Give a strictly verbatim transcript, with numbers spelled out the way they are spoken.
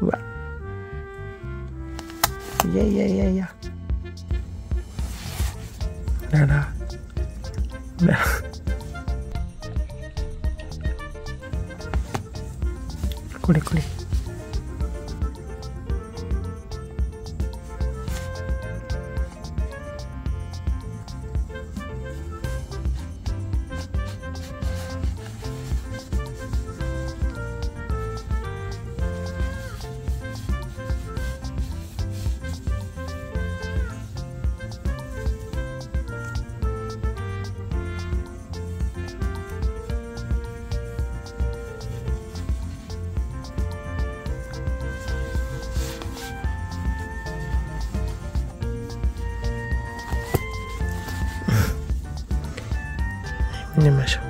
うわいやいやいやいやララララこれこれ寝ましょう。